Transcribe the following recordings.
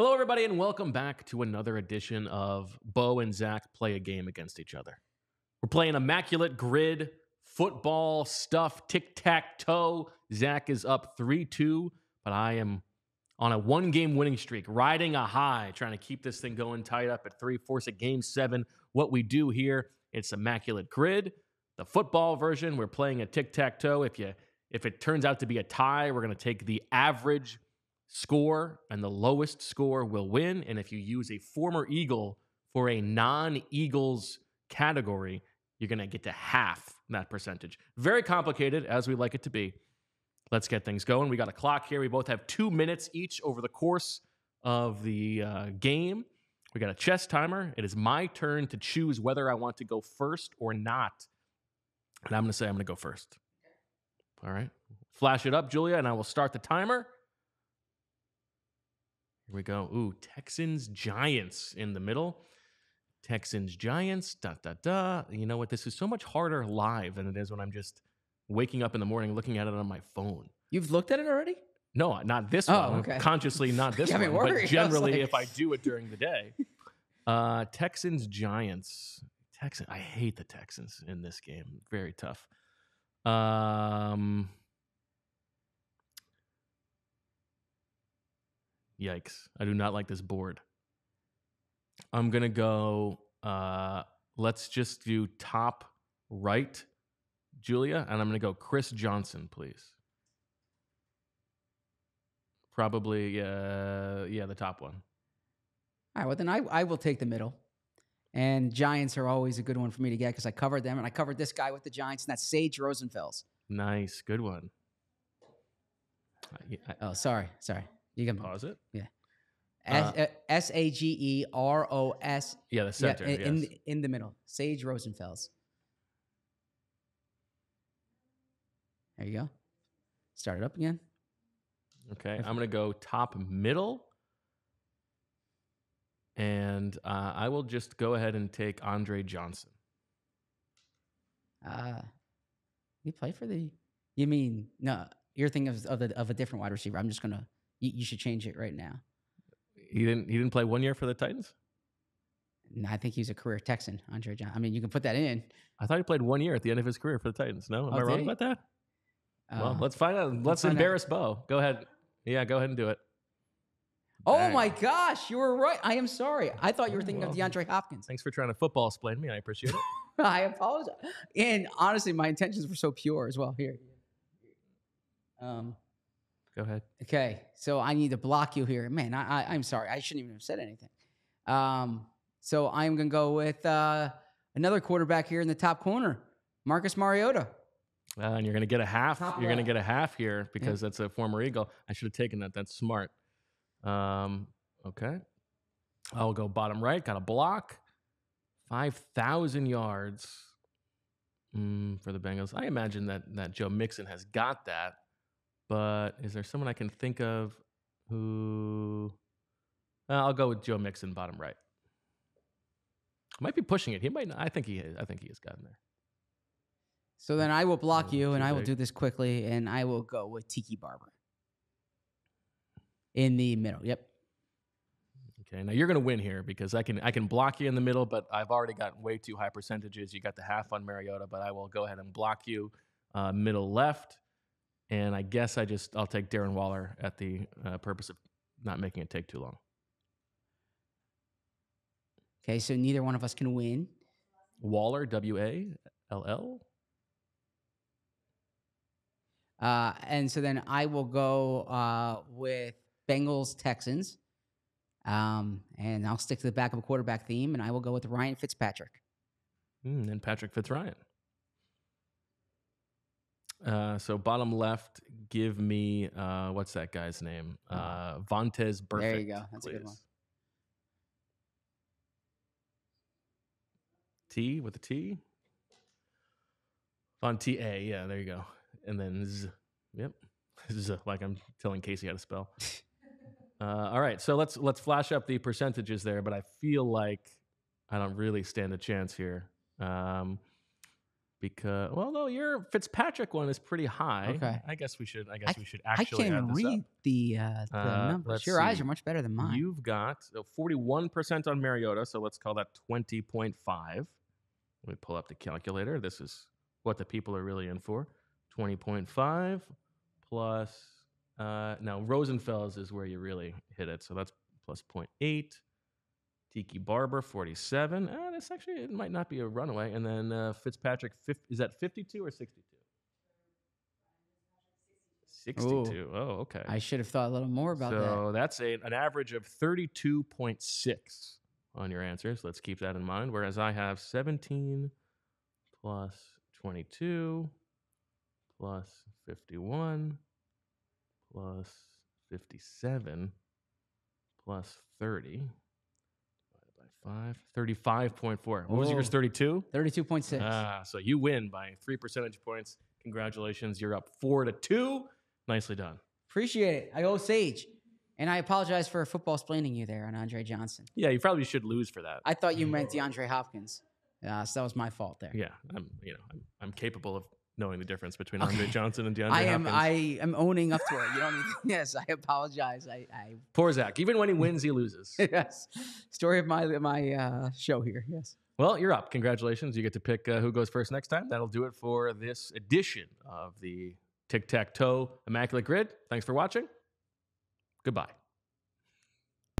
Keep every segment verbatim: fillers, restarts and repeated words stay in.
Hello, everybody, and welcome back to another edition of Bo and Zach Play a Game Against Each Other. We're playing Immaculate Grid, football stuff, tic-tac-toe. Zach is up three two, but I am on a one-game winning streak, riding a high, trying to keep this thing going tight up at three, force a game seven. What we do here, it's Immaculate Grid, the football version. We're playing a tic-tac-toe. If you If it turns out to be a tie, we're going to take the average score, and the lowest score will win. And if you use a former Eagle for a non-Eagles category, you're going to get to half that percentage. Very complicated, as we like it to be. Let's get things going. We got a clock here. We both have two minutes each over the course of the uh, game. We got a chess timer. It is my turn to choose whether I want to go first or not. And I'm going to say I'm going to go first. All right. Flash it up, Julia, and I will start the timer. Here we go. Ooh, Texans, Giants in the middle. Texans, Giants, da, da, da. You know what? This is so much harder live than it is when I'm just waking up in the morning looking at it on my phone. You've looked at it already? No, not this oh, one. Okay. Consciously not this one, worried. But generally I like... if I do it during the day. uh, Texans, Giants. Texan. I hate the Texans in this game. Very tough. Um, yikes. I do not like this board. I'm going to go, uh, let's just do top right, Julia, and I'm going to go Chris Johnson, please. Probably, uh, yeah, the top one. All right, well, then I, I will take the middle. And Giants are always a good one for me to get because I covered them, and I covered this guy with the Giants, and that's Sage Rosenfels. Nice. Good one. I, I, oh, sorry. Sorry. You can pause it? Yeah. Uh, S A G E R O S. Yeah, the center. Yeah, in, yes. in, in the middle. Sage Rosenfels. There you go. Start it up again. Okay. I'm going to go top middle. And uh, I will just go ahead and take Andre Johnson. Uh, he played for the... You mean... No, you're thinking of of, the, of a different wide receiver. I'm just going to... You, you should change it right now. He didn't He didn't play one year for the Titans? No, I think he's a career Texan, Andre Johnson. I mean, you can put that in. I thought he played one year at the end of his career for the Titans. No? Am oh, I wrong he? about that? Uh, well, let's find out. Let's, let's embarrass Bo. Go ahead. Yeah, go ahead and do it. Oh, Dang. my gosh. You were right. I am sorry. I thought you were thinking well, of DeAndre Hopkins. Thanks for trying to football-splain me. I appreciate it. I apologize. And honestly, my intentions were so pure as well. Here. Um, Go ahead. Okay. So I need to block you here. Man, I, I, I'm sorry. I shouldn't even have said anything. Um, so I'm going to go with uh, another quarterback here in the top corner, Marcus Mariota. Uh, and you're going to get a half. Top you're going to get a half here because yeah. that's a former Eagle. I should have taken that. That's smart. Um, okay. I'll go bottom right. Got a block. five thousand yards mm, for the Bengals. I imagine that, that Joe Mixon has got that. But is there someone I can think of who... Uh, I'll go with Joe Mixon, bottom right. Might be pushing it. He might not. I think he is. I think he has gotten there. So then I will block you, and I will do this quickly, and I will go with Tiki Barber. In the middle, yep. Okay, now you're going to win here because I can I can block you in the middle, but I've already got way too high percentages. You got the half on Mariota, but I will go ahead and block you uh, middle left. And I guess I just, I'll take Darren Waller at the uh, purpose of not making it take too long. Okay, so neither one of us can win. Waller, W A L L. Uh, and so then I will go uh, with... Bengals, Texans, um, and I'll stick to the backup quarterback theme, and I will go with Ryan Fitzpatrick. Mm, and Patrick Fitzryan. Uh, so bottom left, give me, uh, what's that guy's name? Uh, Vontaze Burfict. There you go. That's please. a good one. T with a T. Vontaze, A, yeah, there you go. And then Z, yep. Z, like I'm telling Casey how to spell. Uh, all right, so let's let's flash up the percentages there, but I feel like I don't really stand a chance here. Um, because well, no, your Fitzpatrick one is pretty high. Okay, I guess we should. I guess I, we should actually. I can add this read up. the uh, the uh, numbers. Your see. eyes are much better than mine. You've got forty-one percent on Mariota, so let's call that twenty point five. Let me pull up the calculator. This is what the people are really in for. Twenty point five plus. Uh, now Rosenfels is where you really hit it, so that's plus point eight. Tiki Barber, forty-seven. Ah, that's actually, it might not be a runaway. And then uh, Fitzpatrick, fifty, is that fifty-two or sixty-two? sixty-two. Ooh. Oh, okay. I should have thought a little more about so that. So that's a, an average of thirty-two point six on your answers. Let's keep that in mind. Whereas I have seventeen plus twenty-two plus fifty-one plus fifty-seven plus thirty. Five, thirty-five point four. What Whoa. was yours, thirty-two? thirty-two point six. Ah, so you win by three percentage points. Congratulations. You're up four to two. Nicely done. Appreciate it. I owe Sage. And I apologize for football-splaining you there on Andre Johnson. Yeah, you probably should lose for that. I thought you meant DeAndre Hopkins. Uh, so that was my fault there. Yeah, I'm, you know, I'm, I'm capable of knowing the difference between okay. Andre Johnson and DeAndre I am, Hopkins. I am owning up to it. You don't need to, yes, I apologize. I, I Poor Zach. Even when he wins, he loses. Yes. Story of my my uh, show here. Yes. Well, you're up. Congratulations. You get to pick uh, who goes first next time. That'll do it for this edition of the Tic-Tac-Toe Immaculate Grid. Thanks for watching. Goodbye.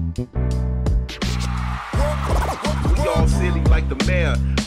We all silly like the mayor.